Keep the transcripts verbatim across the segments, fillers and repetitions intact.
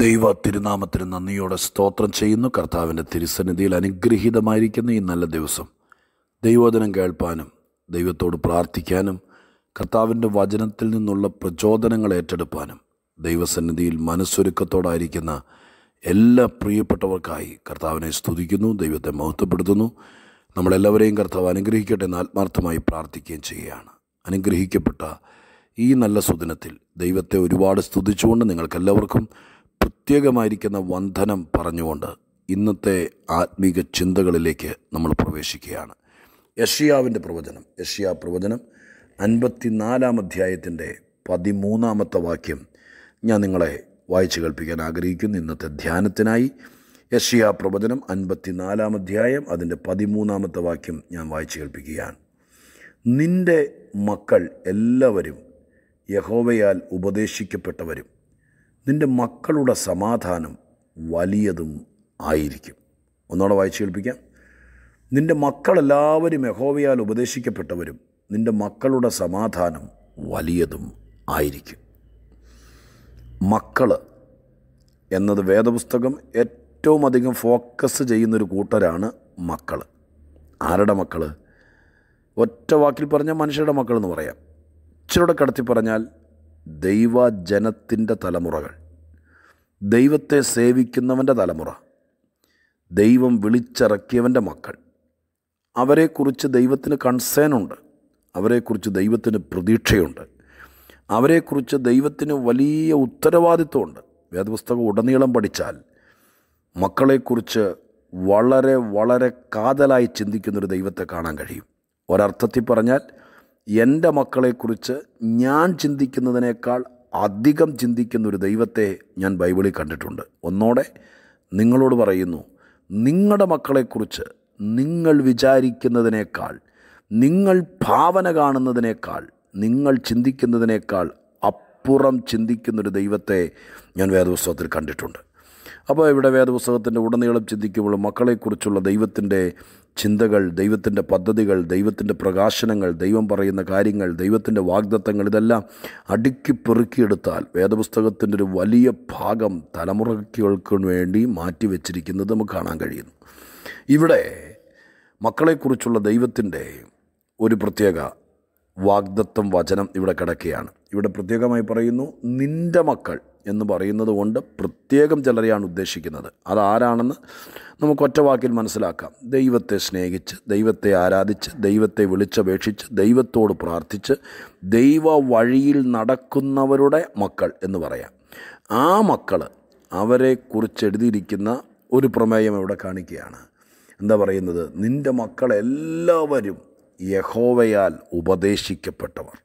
ദൈവ തിരുനാമത്തിന് നന്ദിയോടെ സ്തോത്രം ചെയ്യുന്നു. കർത്താവിൻ്റെ തിരുസന്നിധിയിൽ അനുഗ്രഹീതമായിരിക്കുന്ന ഈ നല്ല ദിവസം ദൈവവചനം കേൾപ്പാനും ദൈവത്തോട് പ്രാർത്ഥിക്കാനും കർത്താവിൻ്റെ വചനത്തിൽ നിന്നുള്ള പ്രചോദനങ്ങൾ ഏറ്റെടുപ്പാനും ദൈവസന്നിധിയിൽ മനസ്സൊരുക്കത്തോടായിരിക്കുന്ന എല്ലാ പ്രിയപ്പെട്ടവർക്കായി കർത്താവിനെ സ്തുതിക്കുന്നു, ദൈവത്തെ മഹത്വപ്പെടുത്തുന്നു. നമ്മളെല്ലാവരെയും കർത്താവ് അനുഗ്രഹിക്കട്ടെ എന്ന് ആത്മാർത്ഥമായി പ്രാർത്ഥിക്കുകയും ചെയ്യുകയാണ്. അനുഗ്രഹിക്കപ്പെട്ട ഈ നല്ല സുദിനത്തിൽ ദൈവത്തെ ഒരുപാട് സ്തുതിച്ചുകൊണ്ട് നിങ്ങൾക്കെല്ലാവർക്കും പ്രത്യേകമായിരിക്കുന്ന വന്ദനം പറഞ്ഞുകൊണ്ട് ഇന്നത്തെ ആത്മീക ചിന്തകളിലേക്ക് നമ്മൾ പ്രവേശിക്കുകയാണ്. യെശയ്യാവിൻ്റെ പ്രവചനം, യെശയ്യാ പ്രവചനം അൻപത്തിനാലാം അധ്യായത്തിൻ്റെ പതിമൂന്നാമത്തെ വാക്യം ഞാൻ നിങ്ങളെ വായിച്ചു കേൾപ്പിക്കാൻ ആഗ്രഹിക്കുന്നു. ഇന്നത്തെ ധ്യാനത്തിനായി യെശയ്യാ പ്രവചനം അൻപത്തിനാലാം അധ്യായം അതിൻ്റെ പതിമൂന്നാമത്തെ വാക്യം ഞാൻ വായിച്ചു കേൾപ്പിക്കുകയാണ്. നിൻ്റെ മക്കൾ എല്ലാവരും യഹോവയാൽ ഉപദേശിക്കപ്പെട്ടവരും നിൻ്റെ മക്കളുടെ സമാധാനം വലിയതും ആയിരിക്കും. ഒന്നോടെ വായിച്ചു കേൾപ്പിക്കാം. നിൻ്റെ മക്കളെല്ലാവരും യഹോവയാൽ ഉപദേശിക്കപ്പെട്ടവരും നിൻ്റെ മക്കളുടെ സമാധാനം വലിയതും ആയിരിക്കും. മക്കൾ എന്നത് വേദപുസ്തകം ഏറ്റവും അധികം ഫോക്കസ് ചെയ്യുന്നൊരു കൂട്ടരാണ് മക്കൾ. ആരുടെ മക്കൾ? ഒറ്റ വാക്കിൽ പറഞ്ഞാൽ മനുഷ്യരുടെ മക്കളെന്ന് പറയാം. ഇച്ചിരൂടെ കടത്തി പറഞ്ഞാൽ ദൈവജനത്തിൻ്റെ തലമുറകൾ, ദൈവത്തെ സേവിക്കുന്നവൻ്റെ തലമുറ, ദൈവം വിളിച്ചിറക്കിയവൻ്റെ മക്കൾ. അവരെക്കുറിച്ച് ദൈവത്തിന് കൺസേണുണ്ട്, അവരെക്കുറിച്ച് ദൈവത്തിന് പ്രതീക്ഷയുണ്ട്, അവരെക്കുറിച്ച് ദൈവത്തിന് വലിയ ഉത്തരവാദിത്വമുണ്ട്. വേദപുസ്തകം ഉടനീളം പഠിച്ചാൽ മക്കളെക്കുറിച്ച് വളരെ വളരെ കാതലായി ചിന്തിക്കുന്നൊരു ദൈവത്തെ കാണാൻ കഴിയും. ഒരർത്ഥത്തിൽ പറഞ്ഞാൽ എൻ്റെ മക്കളെക്കുറിച്ച് ഞാൻ ചിന്തിക്കുന്നതിനേക്കാൾ അധികം ചിന്തിക്കുന്നൊരു ദൈവത്തെ ഞാൻ ബൈബിളിൽ കണ്ടിട്ടുണ്ട്. ഒന്നോടെ നിങ്ങളോട് പറയുന്നു, നിങ്ങളുടെ മക്കളെക്കുറിച്ച് നിങ്ങൾ വിചാരിക്കുന്നതിനേക്കാൾ, നിങ്ങൾ ഭാവന കാണുന്നതിനേക്കാൾ, നിങ്ങൾ ചിന്തിക്കുന്നതിനേക്കാൾ അപ്പുറം ചിന്തിക്കുന്നൊരു ദൈവത്തെ ഞാൻ വേദപുസ്തകത്തിൽ കണ്ടിട്ടുണ്ട്. അപ്പോൾ ഇവിടെ വേദപുസ്തകത്തിൻ്റെ ഉടനീളം ചിന്തിക്കുമ്പോൾ മക്കളെക്കുറിച്ചുള്ള ദൈവത്തിൻ്റെ ചിന്തകൾ, ദൈവത്തിൻ്റെ പദ്ധതികൾ, ദൈവത്തിൻ്റെ പ്രകാശനങ്ങൾ, ദൈവം പറയുന്ന കാര്യങ്ങൾ, ദൈവത്തിൻ്റെ വാഗ്ദത്തങ്ങൾ, ഇതെല്ലാം അടുക്കി പെറുക്കിയെടുത്താൽ വേദപുസ്തകത്തിൻ്റെ ഒരു വലിയ ഭാഗം തലമുറകൾക്ക് വേണ്ടി മാറ്റിവെച്ചിരിക്കുന്നത് നമുക്ക് കാണാൻ കഴിയുന്നു. ഇവിടെ മക്കളെക്കുറിച്ചുള്ള ദൈവത്തിൻ്റെ ഒരു പ്രത്യേക വാഗ്ദത്തം വചനം ഇവിടെ കിടക്കുകയാണ്. ഇവിടെ പ്രത്യേകമായി പറയുന്നു നിൻ്റെ മക്കൾ എന്ന് പറയുന്നത് കൊണ്ട് പ്രത്യേകം ചിലരെയാണ് ഉദ്ദേശിക്കുന്നത്. അതാരാണെന്ന് നമുക്ക് ഒറ്റവാക്കിൽ മനസ്സിലാക്കാം. ദൈവത്തെ സ്നേഹിച്ച്, ദൈവത്തെ ആരാധിച്ച്, ദൈവത്തെ വിളിച്ചപേക്ഷിച്ച്, ദൈവത്തോട് പ്രാർത്ഥിച്ച് ദൈവ വഴിയിൽ നടക്കുന്നവരുടെ മക്കൾ എന്ന് പറയാം. ആ മക്കൾ, അവരെക്കുറിച്ച് എഴുതിയിരിക്കുന്ന ഒരു പ്രമേയം ഇവിടെ കാണിക്കുകയാണ്. എന്താ പറയുന്നത്? നിൻ്റെ മക്കളെല്ലാവരും യഹോവയാൽ ഉപദേശിക്കപ്പെട്ടവർ.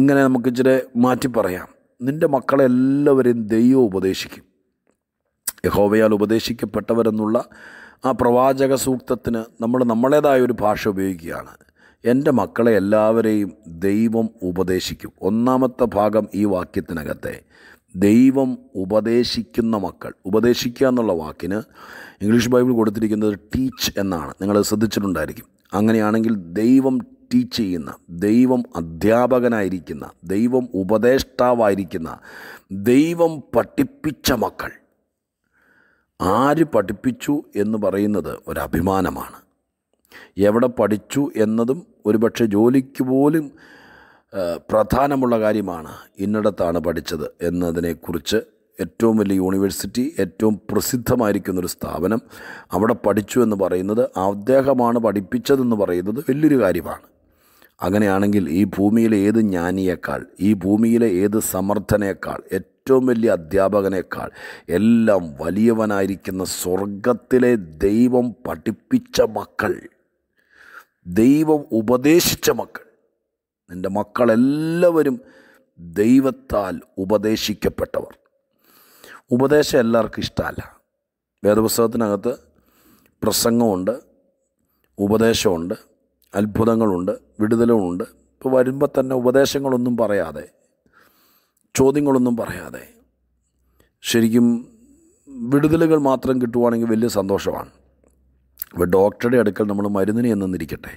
ഇങ്ങനെ നമുക്ക് ഇച്ചിരി മാറ്റി പറയാം. നിൻ്റെ മക്കളെല്ലാവരെയും ദൈവം ഉപദേശിക്കും. യഹോവയാൽ ഉപദേശിക്കപ്പെട്ടവരെന്നുള്ള ആ പ്രവാചക സൂക്തത്തിന് നമ്മൾ നമ്മുടേതായ ഒരു ഭാഷ ഉപയോഗിക്കുകയാണ്. എൻ്റെ മക്കളെ എല്ലാവരെയും ദൈവം ഉപദേശിക്കും. ഒന്നാമത്തെ ഭാഗം ഈ വാക്യത്തിനകത്തെ ദൈവം ഉപദേശിക്കുന്ന മക്കൾ. ഉപദേശിക്കുക എന്നുള്ള വാക്കിന് ഇംഗ്ലീഷ് ബൈബിൾ കൊടുത്തിരിക്കുന്നത് ടീച്ച് എന്നാണ്. നിങ്ങളത് ശ്രദ്ധിച്ചിട്ടുണ്ടായിരിക്കും. അങ്ങനെയാണെങ്കിൽ ദൈവം ടീച്ച് ചെയ്യുന്ന, ദൈവം അധ്യാപകനായിരിക്കുന്ന, ദൈവം ഉപദേഷ്ടാവായിരിക്കുന്ന, ദൈവം പഠിപ്പിച്ച മക്കൾ. ആര് പഠിപ്പിച്ചു എന്ന് പറയുന്നത് ഒരഭിമാനമാണ്. എവിടെ പഠിച്ചു എന്നതും ഒരുപക്ഷെ ജോലിക്ക് പോലും പ്രധാനമുള്ള കാര്യമാണ്. ഇന്നിടത്താണ് പഠിച്ചത് എന്നതിനെക്കുറിച്ച് ഏറ്റവും വലിയ യൂണിവേഴ്സിറ്റി, ഏറ്റവും പ്രസിദ്ധമായിരിക്കുന്നൊരു സ്ഥാപനം, അവിടെ പഠിച്ചു എന്ന് പറയുന്നത്, അദ്ദേഹമാണ് പഠിപ്പിച്ചതെന്ന് പറയുന്നത് വലിയൊരു കാര്യമാണ്. അങ്ങനെയാണെങ്കിൽ ഈ ഭൂമിയിലെ ഏത് ജ്ഞാനിയേക്കാൾ, ഈ ഭൂമിയിലെ ഏത് സമർത്ഥനേക്കാൾ, ഏറ്റവും വലിയ അധ്യാപകനേക്കാൾ എല്ലാം വലിയവനായിരിക്കുന്ന സ്വർഗത്തിലെ ദൈവം പഠിപ്പിച്ച മക്കൾ, ദൈവം ഉപദേശിച്ച മക്കൾ. നിൻ്റെ മക്കളെല്ലാവരും ദൈവത്താൽ ഉപദേശിക്കപ്പെട്ടവർ. ഉപദേശം എല്ലാവർക്കും ഇഷ്ടമല്ല. വേദപുസ്തകത്തിനകത്ത് പ്രസംഗമുണ്ട്, ഉപദേശമുണ്ട്, അത്ഭുതങ്ങളുണ്ട്, വിടുതലുമുണ്ട്. ഇപ്പോൾ വരുമ്പോൾ തന്നെ ഉപദേശങ്ങളൊന്നും പറയാതെ, ചോദ്യങ്ങളൊന്നും പറയാതെ, ശരിക്കും വിടുതലുകൾ മാത്രം കിട്ടുവാണെങ്കിൽ വലിയ സന്തോഷമാണ്. ഇപ്പോൾ ഡോക്ടറുടെ അടുക്കൽ നമ്മൾ മരുന്നിനെ എന്നിരിക്കട്ടെ,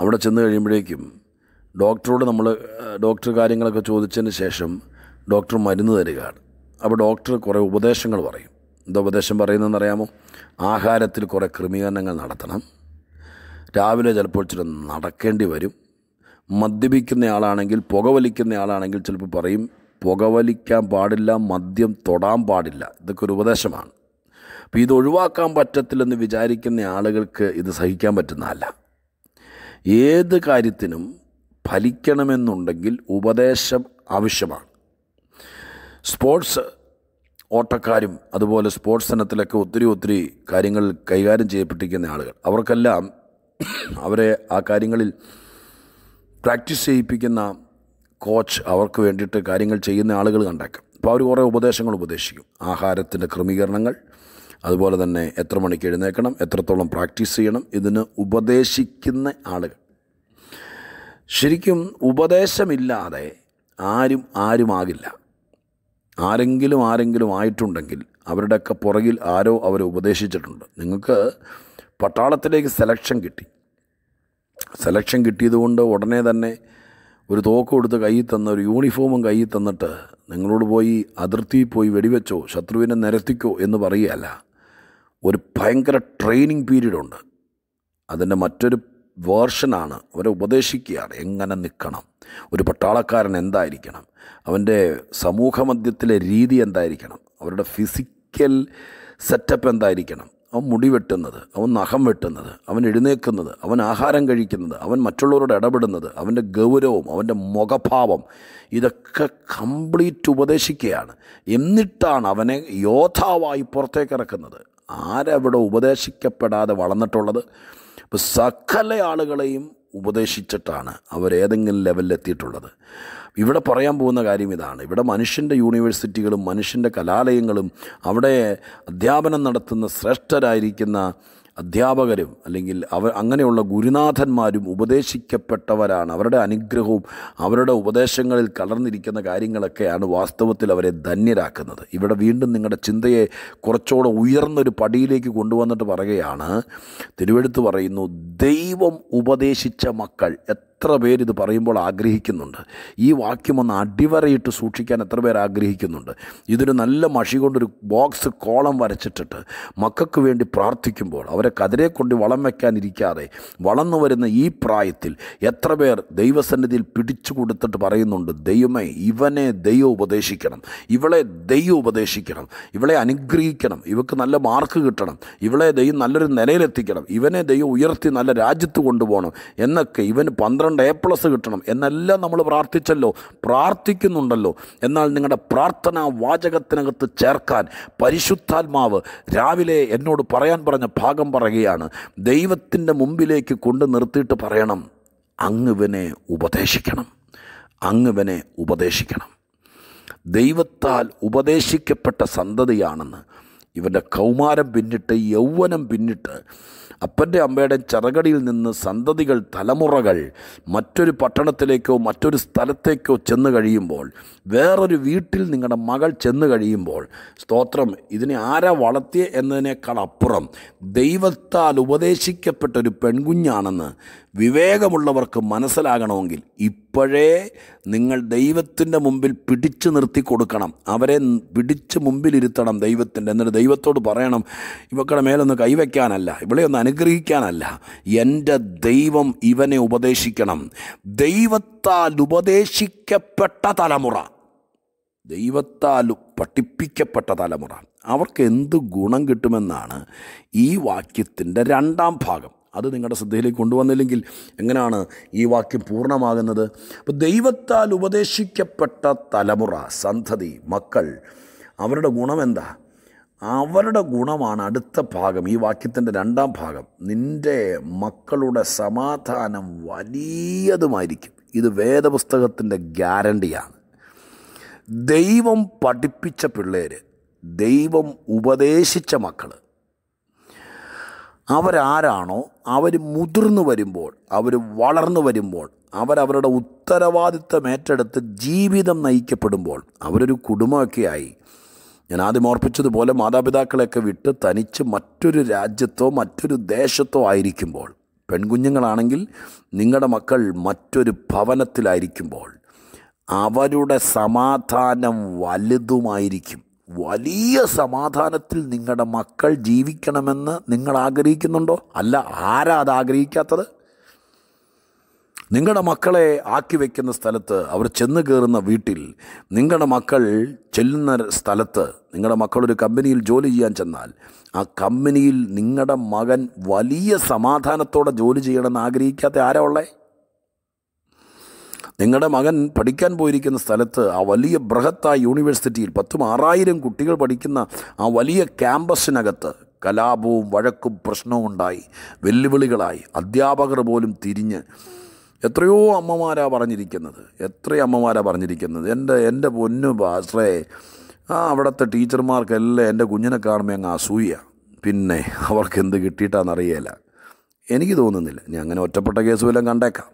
അവിടെ ചെന്ന് കഴിയുമ്പോഴേക്കും ഡോക്ടറോട് നമ്മൾ ഡോക്ടർ കാര്യങ്ങളൊക്കെ ചോദിച്ചതിന് ശേഷം ഡോക്ടർ മരുന്ന് തരികയാണ്. ആ അപ്പോൾ ഡോക്ടർ കുറേ ഉപദേശങ്ങൾ പറയും. എന്താ ഉപദേശം പറയുന്നതെന്നറിയാമോ? ആഹാരത്തിൽ കുറേ ക്രമീകരണങ്ങൾ നടത്തണം, രാവിലെ ചിലപ്പോൾ ചില നടക്കേണ്ടി വരും, മദ്യപിക്കുന്നയാളാണെങ്കിൽ പുകവലിക്കുന്നയാളാണെങ്കിൽ ചിലപ്പോൾ പറയും പുകവലിക്കാൻ പാടില്ല, മദ്യം തൊടാൻ പാടില്ല. ഇതൊക്കെ ഒരു ഉപദേശമാണ്. അപ്പോൾ ഇത് ഒഴിവാക്കാൻ പറ്റത്തില്ലെന്ന് വിചാരിക്കുന്ന ആളുകൾക്ക് ഇത് സഹിക്കാൻ പറ്റുന്നതല്ല. ഏത് കാര്യത്തിനും ഫലിക്കണമെന്നുണ്ടെങ്കിൽ ഉപദേശം ആവശ്യമാണ്. സ്പോർട്സ് ഓട്ടക്കാരും അതുപോലെ സ്പോർട്സ് ഇനത്തിലൊക്കെ ഒത്തിരി ഒത്തിരി കാര്യങ്ങൾ കൈകാര്യം ചെയ്യപ്പെട്ടിരിക്കുന്ന ആളുകൾ, അവർക്കെല്ലാം അവരെ ആ കാര്യങ്ങളിൽ പ്രാക്ടീസ് ചെയ്യിപ്പിക്കുന്ന കോച്ച്, അവർക്ക് വേണ്ടിയിട്ട് കാര്യങ്ങൾ ചെയ്യുന്ന ആളുകൾ കണ്ടേക്കാം. അപ്പോൾ അവർ കുറേ ഉപദേശങ്ങൾ ഉപദേശിക്കും. ആഹാരത്തിൻ്റെ ക്രമീകരണങ്ങൾ, അതുപോലെ തന്നെ എത്ര മണിക്ക് എഴുന്നേൽക്കണം, എത്രത്തോളം പ്രാക്ടീസ് ചെയ്യണം, ഇതിന് ഉപദേശിക്കുന്ന ആളുകൾ. ശരിക്കും ഉപദേശമില്ലാതെ ആരും ആരുമാകില്ല. ആരെങ്കിലും ആരെങ്കിലും ആയിട്ടുണ്ടെങ്കിൽ അവരുടെയൊക്കെ പുറകിൽ ആരോ അവരെ ഉപദേശിച്ചിട്ടുണ്ട്. നിങ്ങൾക്ക് പട്ടാളത്തിലേക്ക് സെലക്ഷൻ കിട്ടി, സെലക്ഷൻ കിട്ടിയതുകൊണ്ട് ഉടനെ തന്നെ ഒരു തോക്ക് കൊടുത്ത് കയ്യിൽ തന്ന ഒരു യൂണിഫോമും കയ്യിൽ തന്നിട്ട് നിങ്ങളോട് പോയി അതിർത്തിയിൽ പോയി വെടിവെച്ചോ ശത്രുവിനെ നിരത്തിക്കോ എന്ന് പറയുകയല്ല. ഒരു ഭയങ്കര ട്രെയിനിങ് പീരീഡുണ്ട്. അതിൻ്റെ മറ്റൊരു വേർഷനാണ് അവരെ ഉപദേശിക്കുകയാണ്. എങ്ങനെ നിൽക്കണം, ഒരു പട്ടാളക്കാരൻ എന്തായിരിക്കണം, അവൻ്റെ സമൂഹ മധ്യത്തിലെ രീതി എന്തായിരിക്കണം, അവരുടെ ഫിസിക്കൽ സെറ്റപ്പ് എന്തായിരിക്കണം, അവൻ മുടി വെട്ടുന്നത്, അവൻ നഖം വെട്ടുന്നത്, അവൻ എഴുന്നേൽക്കുന്നത്, അവൻ ആഹാരം കഴിക്കുന്നത്, അവൻ മറ്റുള്ളവരോട് ഇടപെടുന്നത്, അവൻ്റെ ഗൗരവം, അവൻ്റെ മുഖഭാവം, ഇതൊക്കെ കംപ്ലീറ്റ് ഉപദേശിക്കുകയാണ്. എന്നിട്ടാണ് അവനെ യോദ്ധാവായി പുറത്തേക്കിറക്കുന്നത്. ആരവിടെ ഉപദേശിക്കപ്പെടാതെ വളർന്നിട്ടുള്ളത്? ഇപ്പോൾ സകല ആളുകളെയും ഉപദേശിച്ചിട്ടാണ് അവരേതെങ്കിലും ലെവലിലെത്തിയിട്ടുള്ളത്. ഇവിടെ പറയാൻ പോകുന്ന കാര്യം ഇതാണ്. ഇവിടെ മനുഷ്യൻ്റെ യൂണിവേഴ്സിറ്റികളും മനുഷ്യൻ്റെ കലാലയങ്ങളും അവിടെ അധ്യാപനം നടത്തുന്ന ശ്രേഷ്ഠരായിരിക്കുന്ന അധ്യാപകരും അല്ലെങ്കിൽ അവർ അങ്ങനെയുള്ള ഗുരുനാഥന്മാരും ഉപദേശിക്കപ്പെട്ടവരാണ്. അവരുടെ അനുഗ്രഹവും അവരുടെ ഉപദേശങ്ങളിൽ കലർന്നിരിക്കുന്ന കാര്യങ്ങളൊക്കെയാണ് വാസ്തവത്തിൽ അവരെ ധന്യരാക്കുന്നത്. ഇവിടെ വീണ്ടും നിങ്ങളുടെ ചിന്തയെ കുറച്ചുകൂടെ ഉയർന്നൊരു പടിയിലേക്ക് കൊണ്ടുവന്നിട്ട് പറയുകയാണ്. തിരുവെഴുത്ത് പറയുന്നു, ദൈവം ഉപദേശിച്ച മക്കൾ. എത്ര പേരിത് പറയുമ്പോൾ ആഗ്രഹിക്കുന്നുണ്ട്? ഈ വാക്യം ഒന്ന് അടിവരയിട്ട് സൂക്ഷിക്കാൻ എത്ര പേർ ആഗ്രഹിക്കുന്നുണ്ട്? ഇതൊരു നല്ല മഷി കൊണ്ടൊരു ബോക്സ് കോളം വരച്ചിട്ടിട്ട് മക്കൾക്ക് വേണ്ടി പ്രാർത്ഥിക്കുമ്പോൾ അവരെ കതിരെ കൊണ്ട് വളം വയ്ക്കാനിരിക്കാതെ വളർന്നു വരുന്ന ഈ പ്രായത്തിൽ എത്ര പേർ ദൈവസന്നിധിയിൽ പിടിച്ചു കൊടുത്തിട്ട് പറയുന്നുണ്ട്, ദൈവമേ ഇവനെ ദൈവം ഉപദേശിക്കണം, ഇവളെ ദൈവം ഉപദേശിക്കണം, ഇവളെ അനുഗ്രഹിക്കണം, ഇവക്ക് നല്ല മാർക്ക് കിട്ടണം, ഇവളെ ദൈവം നല്ലൊരു നിലയിലെത്തിക്കണം, ഇവനെ ദൈവം ഉയർത്തി നല്ല രാജ്യത്ത് കൊണ്ടുപോകണം എന്നൊക്കെ, ഇവന് പന്ത്രണ്ട് എ പ്ലസ് കിട്ടണം എന്നെല്ലാം നമ്മൾ പ്രാർത്ഥിച്ചല്ലോ, പ്രാർത്ഥിക്കുന്നുണ്ടല്ലോ. എന്നാൽ നിങ്ങളുടെ പ്രാർത്ഥനാ വാചകത്തിനകത്ത് ചേർക്കാൻ പരിശുദ്ധാത്മാവ് രാവിലെ എന്നോട് പറയാൻ പറഞ്ഞ ഭാഗം പറയുകയാണ്. ദൈവത്തിൻ്റെ മുമ്പിലേക്ക് കൊണ്ട് നിർത്തിയിട്ട് പറയണം, അങ്ങവനെ ഉപദേശിക്കണം, അങ്ങവനെ ഉപദേശിക്കണം. ദൈവത്താൽ ഉപദേശിക്കപ്പെട്ട സന്തതിയാണെന്ന് ഇവൻ്റെ കൗമാരം പിന്നിട്ട് യൗവനം പിന്നിട്ട് അപ്പൻ്റെ അമ്മയുടെ ചിറകടിയിൽ നിന്ന് സന്തതികൾ തലമുറകൾ മറ്റൊരു പട്ടണത്തിലേക്കോ മറ്റൊരു സ്ഥലത്തേക്കോ ചെന്ന് കഴിയുമ്പോൾ, വേറൊരു വീട്ടിൽ നിങ്ങളുടെ മകൾ ചെന്ന് കഴിയുമ്പോൾ, സ്തോത്രം, ഇതിനെ ആരാ വളർത്തിയ എന്നതിനേക്കാൾ അപ്പുറം ദൈവത്താൽ ഉപദേശിക്കപ്പെട്ട ഒരു പെൺകുഞ്ഞാണെന്ന് വിവേകമുള്ളവർക്ക് മനസ്സിലാകണമെങ്കിൽ ഇപ്പോഴേ നിങ്ങൾ ദൈവത്തിൻ്റെ മുമ്പിൽ പിടിച്ചു നിർത്തി കൊടുക്കണം, അവരെ പിടിച്ച് മുമ്പിലിരുത്തണം ദൈവത്തിൻ്റെ. എന്നിട്ട് ദൈവത്തോട് പറയണം, ഇവക്കടെ മേലൊന്ന് കൈവയ്ക്കാനല്ല, ഇവിടെ ഒന്ന് അനുഗ്രഹിക്കാനല്ല, എൻ്റെ ദൈവം ഇവനെ ഉപദേശിക്കണം. ദൈവത്താൽ ഉപദേശിക്കപ്പെട്ട തലമുറ, ദൈവത്താൽ പഠിപ്പിക്കപ്പെട്ട തലമുറ, അവർക്ക് എന്ത് ഗുണം കിട്ടുമെന്നാണ് ഈ വാക്യത്തിൻ്റെ രണ്ടാം ഭാഗം. അത് നിങ്ങളുടെ ശ്രദ്ധയിലേക്ക് കൊണ്ടുവന്നില്ലെങ്കിൽ എങ്ങനെയാണ് ഈ വാക്യം പൂർണ്ണമാകുന്നത്? അപ്പോൾ ദൈവത്താൽ ഉപദേശിക്കപ്പെട്ട തലമുറ, സന്തതി, മക്കൾ, അവരുടെ ഗുണമെന്താ? അവരുടെ ഗുണമാണ് അടുത്ത ഭാഗം, ഈ വാക്യത്തിൻ്റെ രണ്ടാം ഭാഗം. നിൻ്റെ മക്കളുടെ സമാധാനം വലിയതുമായിരിക്കും. ഇത് വേദപുസ്തകത്തിൻ്റെ ഗ്യാരണ്ടിയാണ്. ദൈവം പഠിപ്പിച്ച പിള്ളേർ, ദൈവം ഉപദേശിച്ച മക്കൾ, അവരാരാണോ അവർ മുതിർന്നു വരുമ്പോൾ, അവർ വളർന്നു വരുമ്പോൾ, അവരവരുടെ ഉത്തരവാദിത്തം ഏറ്റെടുത്ത് ജീവിതം നയിക്കപ്പെടുമ്പോൾ, അവരൊരു കുടുംബമൊക്കെയായി, ഞാൻ ആദ്യം ഓർപ്പിച്ചതുപോലെ മാതാപിതാക്കളെയൊക്കെ വിട്ട് തനിച്ച് മറ്റൊരു രാജ്യത്തോ മറ്റൊരു ദേശത്തോ ആയിരിക്കുമ്പോൾ, പെൺകുഞ്ഞുങ്ങളാണെങ്കിൽ നിങ്ങളുടെ മക്കൾ മറ്റൊരു ഭവനത്തിലായിരിക്കുമ്പോൾ, അവരുടെ സമാധാനം വലുതുമായിരിക്കും. വലിയ സമാധാനത്തിൽ നിങ്ങളുടെ മക്കൾ ജീവിക്കണമെന്ന് നിങ്ങൾ ആഗ്രഹിക്കുന്നുണ്ടോ? അല്ല, ആരാ അത് ആഗ്രഹിക്കാത്തത്? നിങ്ങളുടെ മക്കളെ ആക്കി വയ്ക്കുന്ന സ്ഥലത്ത്, അവർ ചെന്ന് കയറുന്ന വീട്ടിൽ, നിങ്ങളുടെ മക്കൾ ചെല്ലുന്ന സ്ഥലത്ത്, നിങ്ങളുടെ മക്കളൊരു കമ്പനിയിൽ ജോലി ചെയ്യാൻ ചെന്നാൽ ആ കമ്പനിയിൽ നിങ്ങളുടെ മകൻ വലിയ സമാധാനത്തോടെ ജോലി ചെയ്യണമെന്ന് ആഗ്രഹിക്കാത്ത ആരാ ഉള്ളേ? നിങ്ങളുടെ മകൻ പഠിക്കാൻ പോയിരിക്കുന്ന സ്ഥലത്ത്, ആ വലിയ ബൃഹത്തായ യൂണിവേഴ്സിറ്റിയിൽ പത്തും ആറായിരം കുട്ടികൾ പഠിക്കുന്ന ആ വലിയ ക്യാമ്പസിനകത്ത് കലാപവും വഴക്കും പ്രശ്നവും ഉണ്ടായി, വെല്ലുവിളികളായി, അധ്യാപകർ പോലും തിരിഞ്ഞ് എത്രയോ അമ്മമാരാണ് പറഞ്ഞിരിക്കുന്നത് എത്രയോ അമ്മമാരാണ് പറഞ്ഞിരിക്കുന്നത് എൻ്റെ എൻ്റെ പൊന്നു ഭാഷേ, ആ അവിടുത്തെ ടീച്ചർമാർക്കെല്ലാം എൻ്റെ കുഞ്ഞിനെ കാണുമ്പോൾ അങ്ങ് അസൂയ. പിന്നെ അവർക്ക് എന്ത് കിട്ടിയിട്ടാണെന്നറിയില്ല. എനിക്ക് തോന്നുന്നില്ല ഞാൻ അങ്ങനെ ഒറ്റപ്പെട്ട കേസ് വല്ലതും കണ്ടേക്കാം.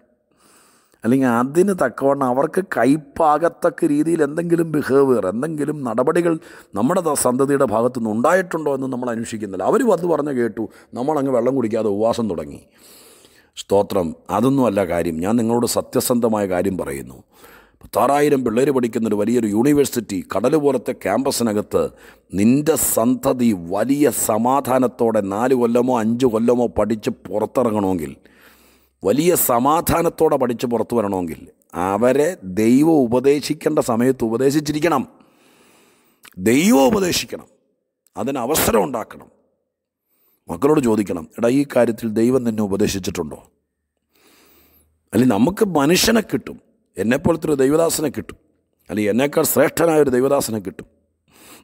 അല്ലെങ്കിൽ അതിന് തക്കവണ്ണം അവർക്ക് കൈപ്പാകത്തക്ക രീതിയിൽ എന്തെങ്കിലും ബിഹേവിയർ, എന്തെങ്കിലും നടപടികൾ നമ്മുടെ സന്തതിയുടെ ഭാഗത്തുനിന്ന് ഉണ്ടായിട്ടുണ്ടോ എന്ന് നമ്മൾ അന്വേഷിക്കുന്നില്ല. അവരും അത് പറഞ്ഞ് കേട്ടു, നമ്മളങ്ങ് വെള്ളം കുടിക്കാതെ ഉപവാസം തുടങ്ങി. സ്തോത്രം. അതൊന്നുമല്ല കാര്യം. ഞാൻ നിങ്ങളോട് സത്യസന്ധമായ കാര്യം പറയുന്നു. പത്താറായിരം പിള്ളേർ പഠിക്കുന്നൊരു വലിയൊരു യൂണിവേഴ്സിറ്റി, കടൽ പോലത്തെ ക്യാമ്പസിനകത്ത് നിൻ്റെ സന്തതി വലിയ സമാധാനത്തോടെ നാല് കൊല്ലമോ അഞ്ച് കൊല്ലമോ പഠിച്ച് പുറത്തിറങ്ങണമെങ്കിൽ, വലിയ സമാധാനത്തോടെ പഠിച്ച് പുറത്തു വരണമെങ്കിൽ അവരെ ദൈവം ഉപദേശിക്കേണ്ട സമയത്ത് ഉപദേശിച്ചിരിക്കണം. ദൈവം ഉപദേശിക്കണം, അതിന് അവസരം ഉണ്ടാക്കണം. മക്കളോട് ചോദിക്കണം, എടാ ഈ കാര്യത്തിൽ ദൈവം നിന്നെ ഉപദേശിച്ചിട്ടുണ്ടോ? അല്ലെങ്കിൽ നമുക്ക് മനുഷ്യനെ കിട്ടും, എന്നെപ്പോലത്തെ ഒരു ദൈവദാസനെ കിട്ടും, അല്ലെങ്കിൽ എന്നേക്കാൾ ശ്രേഷ്ഠനായ ഒരു ദൈവദാസനെ കിട്ടും,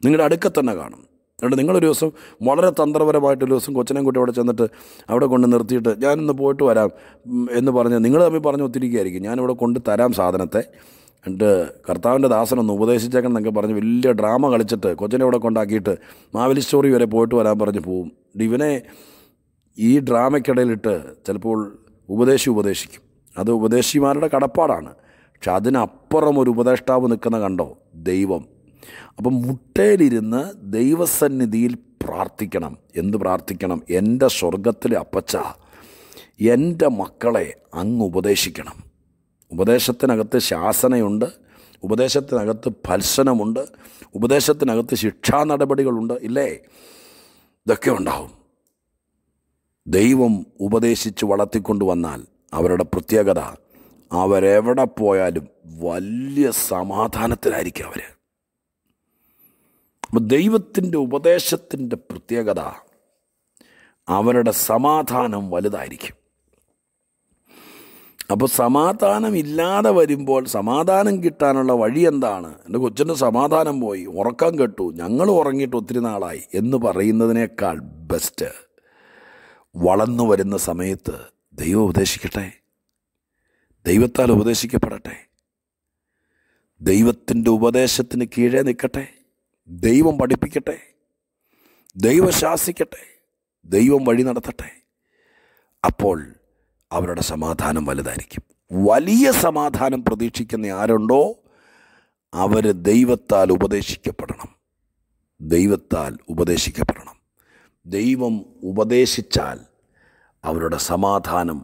നിങ്ങളുടെ അടുക്ക തന്നെ കാണും. എന്നിട്ട് നിങ്ങളൊരു ദിവസം വളരെ തന്ത്രപരമായിട്ടൊരു ദിവസം കൊച്ചിനെയും കുട്ടി അവിടെ ചെന്നിട്ട് അവിടെ കൊണ്ട് നിർത്തിയിട്ട് ഞാനിന്ന് പോയിട്ട് വരാം എന്ന് പറഞ്ഞ് നിങ്ങൾ തമ്മിൽ പറഞ്ഞു ഒത്തിരിക്കുകയായിരിക്കും, ഞാനിവിടെ കൊണ്ട് തരാം സാധനത്തെ, എന്നിട്ട് കർത്താവിൻ്റെ ദാസനൊന്ന് ഉപദേശിച്ചേക്കണം എന്നൊക്കെ പറഞ്ഞ് വലിയ ഡ്രാമ കളിച്ചിട്ട് കൊച്ചിനെ ഇവിടെ കൊണ്ടാക്കിയിട്ട് മാവേലി സ്റ്റോറി വരെ പോയിട്ട് വരാൻ പറഞ്ഞ് പോവും. ഇവനെ ഈ ഡ്രാമയ്ക്കിടയിലിട്ട് ചിലപ്പോൾ ഉപദേശി ഉപദേശിക്കും. അത് ഉപദേശിമാരുടെ കടപ്പാടാണ്. പക്ഷെ അതിനപ്പുറം ഒരു ഉപദേഷ്ടാവ് നിൽക്കുന്ന കണ്ടോ? ദൈവം. അപ്പം മുട്ടയിലിരുന്ന് ദൈവസന്നിധിയിൽ പ്രാർത്ഥിക്കണം. എന്ത് പ്രാർത്ഥിക്കണം? എൻ്റെ സ്വർഗത്തിലെ അപ്പച്ച, എൻ്റെ മക്കളെ അങ്ങ് ഉപദേശിക്കണം. ഉപദേശത്തിനകത്ത് ശാസനയുണ്ട്, ഉപദേശത്തിനകത്ത് ഭത്സനമുണ്ട്, ഉപദേശത്തിനകത്ത് ശിക്ഷാ നടപടികളുണ്ട്, ഇല്ലേ? ഇതൊക്കെ ഉണ്ടാവും. ദൈവം ഉപദേശിച്ച് വളർത്തിക്കൊണ്ടുവന്നാൽ അവരുടെ പ്രത്യേകത, അവരെവിടെ പോയാലും വലിയ സമാധാനത്തിലായിരിക്കും അവർ. അപ്പോൾ ദൈവത്തിൻ്റെ ഉപദേശത്തിൻ്റെ പ്രത്യേകത, അവരുടെ സമാധാനം വലുതായിരിക്കും. അപ്പോൾ സമാധാനം ഇല്ലാതെ വരുമ്പോൾ സമാധാനം കിട്ടാനുള്ള വഴി എന്താണ്? എൻ്റെ കൊച്ചിൻ്റെ സമാധാനം പോയി, ഉറക്കം കെട്ടു, ഞങ്ങൾ ഉറങ്ങിയിട്ട് ഒത്തിരി നാളായി എന്ന് പറയുന്നതിനേക്കാൾ ബെസ്റ്റ്, വളർന്നു വരുന്ന സമയത്ത് ദൈവം ഉപദേശിക്കട്ടെ, ദൈവത്താൽ ഉപദേശിക്കപ്പെടട്ടെ, ദൈവത്തിൻ്റെ ഉപദേശത്തിന് കീഴേ നിൽക്കട്ടെ, ദൈവം പഠിപ്പിക്കട്ടെ, ദൈവം ശാസിക്കട്ടെ, ദൈവം വഴി നടത്തട്ടെ. അപ്പോൾ അവരുടെ സമാധാനം വലുതായിരിക്കും. വലിയ സമാധാനം പ്രതീക്ഷിക്കുന്ന ആരുണ്ടോ അവർ ദൈവത്താൽ ഉപദേശിക്കപ്പെടണം, ദൈവത്താൽ ഉപദേശിക്കപ്പെടണം. ദൈവം ഉപദേശിച്ചാൽ അവരുടെ സമാധാനം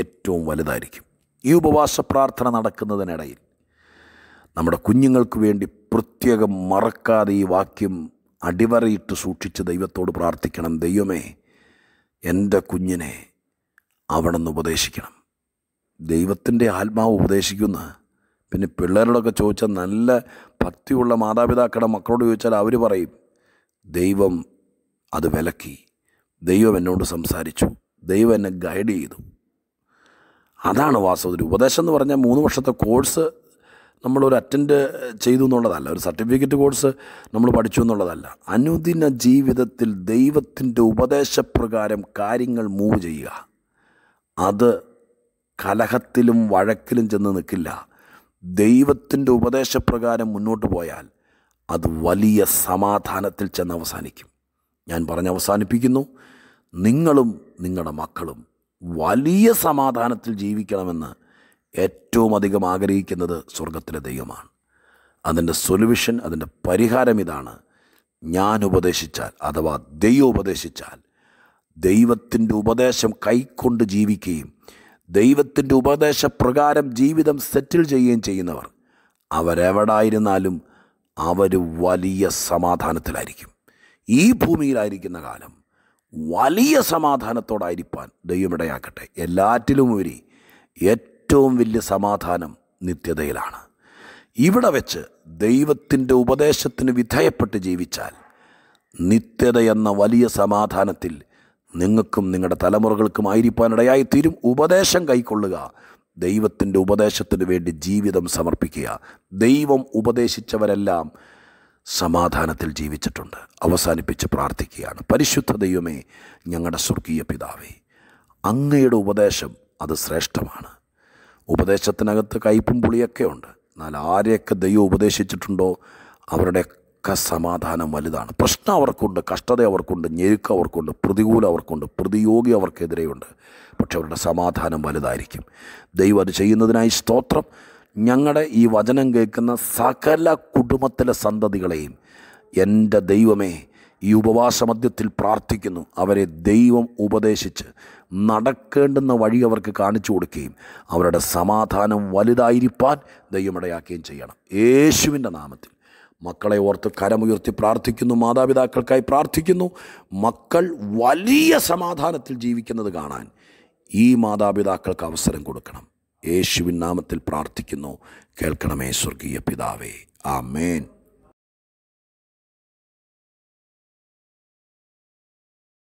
ഏറ്റവും വലുതായിരിക്കും. ഈ ഉപവാസ പ്രാർത്ഥന നടക്കുന്നതിനിടയിൽ നമ്മുടെ കുഞ്ഞുങ്ങൾക്ക് വേണ്ടി പ്രത്യേകം മറക്കാതെ ഈ വാക്യം അടിവരയിട്ട് സൂക്ഷിച്ച് ദൈവത്തോട് പ്രാർത്ഥിക്കണം. ദൈവമേ, എൻ്റെ കുഞ്ഞിനെ അവിടെ നിന്ന് ഉപദേശിക്കണം. ദൈവത്തിൻ്റെ ആത്മാവ് ഉപദേശിക്കുന്ന പിന്നെ പിള്ളേരോടൊക്കെ ചോദിച്ചാൽ, നല്ല ഭക്തിയുള്ള മാതാപിതാക്കളുടെ മക്കളോട് ചോദിച്ചാൽ അവർ പറയും, ദൈവം അത് വിലക്കി, ദൈവം എന്നോട് സംസാരിച്ചു, ദൈവം എന്നെ ഗൈഡ് ചെയ്തു. അതാണ് വാസ്തവത്തിൽ ഉപദേശം എന്ന് പറഞ്ഞാൽ. മൂന്ന് വർഷത്തെ കോഴ്സ് നമ്മളൊരു അറ്റൻഡ് ചെയ്തു എന്നുള്ളതല്ല, ഒരു സർട്ടിഫിക്കറ്റ് കോഴ്സ് നമ്മൾ പഠിച്ചു എന്നുള്ളതല്ല. അനുദിന ജീവിതത്തിൽ ദൈവത്തിൻ്റെ ഉപദേശപ്രകാരം കാര്യങ്ങൾ മൂവ് ചെയ്യുക. അത് കലഹത്തിലും വഴക്കിലും ചെന്ന് നിൽക്കില്ല. ദൈവത്തിൻ്റെ ഉപദേശപ്രകാരം മുന്നോട്ട് പോയാൽ അത് വലിയ സമാധാനത്തിൽ ചെന്ന് അവസാനിക്കും. ഞാൻ പറഞ്ഞ് അവസാനിപ്പിക്കുന്നു, നിങ്ങളും നിങ്ങളുടെ മക്കളും വലിയ സമാധാനത്തിൽ ജീവിക്കണമെന്ന് ഏറ്റവും അധികം ആഗ്രഹിക്കുന്നത് സ്വർഗത്തിലെ ദൈവമാണ്. അതിൻ്റെ സൊല്യൂഷൻ, അതിൻ്റെ പരിഹാരം ഇതാണ്. ഞാൻ ഉപദേശിച്ചാൽ, അഥവാ ദൈവം ഉപദേശിച്ചാൽ, ദൈവത്തിൻ്റെ ഉപദേശം കൈക്കൊണ്ട് ജീവിക്കുകയും ദൈവത്തിൻ്റെ ഉപദേശപ്രകാരം ജീവിതം സെറ്റിൽ ചെയ്യുകയും ചെയ്യുന്നവർ അവരെവിടായിരുന്നാലും അവർ വലിയ സമാധാനത്തിലായിരിക്കും. ഈ ഭൂമിയിലായിരിക്കുന്ന കാലം വലിയ സമാധാനത്തോടായിരിക്കാൻ ദൈവമിടയാക്കട്ടെ. എല്ലാറ്റിലുമുപരി ഏറ്റവും വലിയ സമാധാനം നിത്യതയിലാണ്. ഇവിടെ വെച്ച് ദൈവത്തിൻ്റെ ഉപദേശത്തിന് വിധേയപ്പെട്ട് ജീവിച്ചാൽ നിത്യത എന്ന വലിയ സമാധാനത്തിൽ നിങ്ങൾക്കും നിങ്ങളുടെ തലമുറകൾക്കും ആയിരിക്കാനിടയായിത്തീരും. ഉപദേശം കൈക്കൊള്ളുക, ദൈവത്തിൻ്റെ ഉപദേശത്തിന് വേണ്ടി ജീവിതം സമർപ്പിക്കുക. ദൈവം ഉപദേശിച്ചവരെല്ലാം സമാധാനത്തിൽ ജീവിച്ചിട്ടുണ്ട്. അവസാനിപ്പിച്ച് പ്രാർത്ഥിക്കുകയാണ്. പരിശുദ്ധ ദൈവമേ, ഞങ്ങളുടെ സ്വർഗീയ പിതാവേ, അങ്ങയുടെ ഉപദേശം അത് ശ്രേഷ്ഠമാണ്. ഉപദേശത്തിനകത്ത് കയ്പും പുളിയൊക്കെ ഉണ്ട്. എന്നാൽ ആരെയൊക്കെ ദൈവം ഉപദേശിച്ചിട്ടുണ്ടോ അവരുടെയൊക്കെ സമാധാനം വലുതാണ്. പ്രശ്നം അവർക്കുണ്ട്, കഷ്ടത അവർക്കുണ്ട്, ഞെരുക്കം അവർക്കുണ്ട്, പ്രതികൂലം അവർക്കുണ്ട്, പ്രതിയോഗി അവർക്കെതിരെയുണ്ട്. പക്ഷെ അവരുടെ സമാധാനം വലുതായിരിക്കും. ദൈവം അത് ചെയ്യുന്നതിനായി സ്തോത്രം. ഞങ്ങളുടെ ഈ വചനം കേൾക്കുന്ന സകല കുടുംബത്തിലെ സന്തതികളെയും എൻ്റെ ദൈവമേ ഈ ഉപവാസമധ്യത്തിൽ പ്രാർത്ഥിക്കുന്നു. അവരെ ദൈവം ഉപദേശിച്ച് നടക്കേണ്ടുന്ന വഴി അവർക്ക് കാണിച്ചു കൊടുക്കുകയും അവരുടെ സമാധാനം വലുതായിരിക്കാൻ ദൈവമിടയാക്കുകയും ചെയ്യണം. യേശുവിൻ്റെ നാമത്തിൽ മക്കളെ ഓർത്ത് കരമുയർത്തി പ്രാർത്ഥിക്കുന്നു. മാതാപിതാക്കൾക്കായി പ്രാർത്ഥിക്കുന്നു. മക്കൾ വലിയ സമാധാനത്തിൽ ജീവിക്കുന്നത് കാണാൻ ഈ മാതാപിതാക്കൾക്ക് അവസരം കൊടുക്കണം. യേശുവിൻ നാമത്തിൽ പ്രാർത്ഥിക്കുന്നു. കേൾക്കണമേ സ്വർഗീയ പിതാവേ. ആമേൻ.